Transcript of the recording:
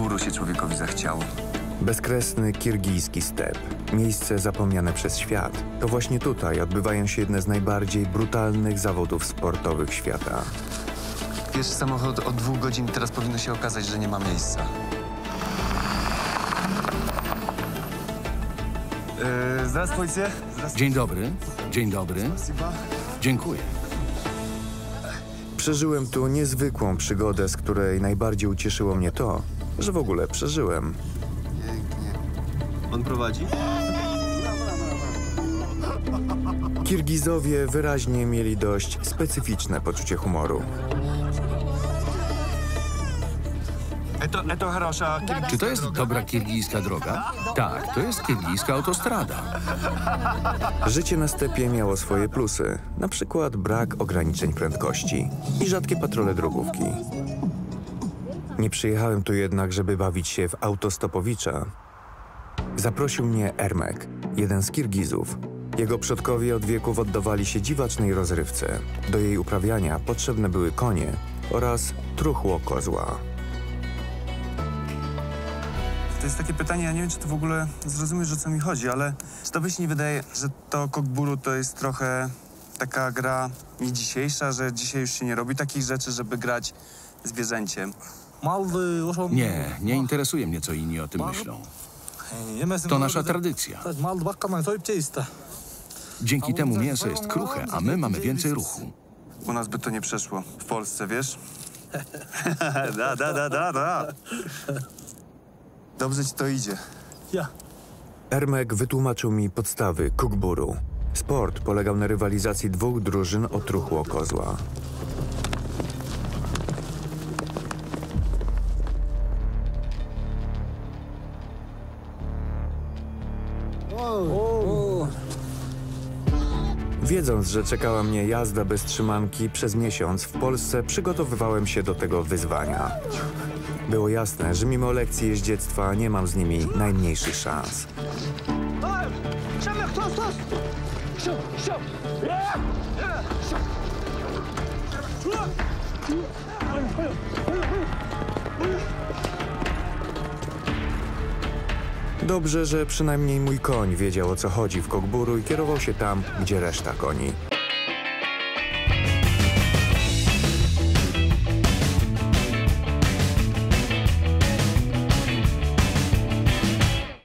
Czuro się człowiekowi zachciało. Bezkresny kirgijski step, miejsce zapomniane przez świat, to właśnie tutaj odbywają się jedne z najbardziej brutalnych zawodów sportowych świata. Wiesz, samochód od 2 godzin, teraz powinno się okazać, że nie ma miejsca. Zaraz policję. Dzień dobry, dzień dobry. Dziękuję. Przeżyłem tu niezwykłą przygodę, z której najbardziej ucieszyło mnie to, że w ogóle przeżyłem. On prowadzi? Kirgizowie wyraźnie mieli dość specyficzne poczucie humoru. Czy to jest dobra kirgijska droga? Tak, to jest kirgijska autostrada. Życie na stepie miało swoje plusy, na przykład brak ograniczeń prędkości i rzadkie patrole drogówki. Nie przyjechałem tu jednak, żeby bawić się w autostopowicza. Zaprosił mnie Ermek, jeden z Kirgizów. Jego przodkowie od wieków oddawali się dziwacznej rozrywce. Do jej uprawiania potrzebne były konie oraz truchło kozła. To jest takie pytanie, ja nie wiem, czy to w ogóle zrozumiesz, o co mi chodzi, ale czy tobie się nie wydaje, że to kok-börü to jest trochę taka gra nie dzisiejsza, że dzisiaj już się nie robi takich rzeczy, żeby grać zwierzęciem? Nie interesuje mnie, co inni o tym myślą. To nasza tradycja. Dzięki temu mięso jest kruche, a my mamy więcej ruchu. U nas by to nie przeszło. W Polsce, wiesz? Da. Dobrze ci to idzie. Ermek wytłumaczył mi podstawy kök-börü. Sport polegał na rywalizacji 2 drużyn o truchło kozła. Wiedząc, że czekała mnie jazda bez trzymanki przez miesiąc, w Polsce przygotowywałem się do tego wyzwania. Było jasne, że mimo lekcji jeździectwa nie mam z nimi najmniejszych szans. Dobrze, że przynajmniej mój koń wiedział, o co chodzi w kok-börü i kierował się tam, gdzie reszta koni.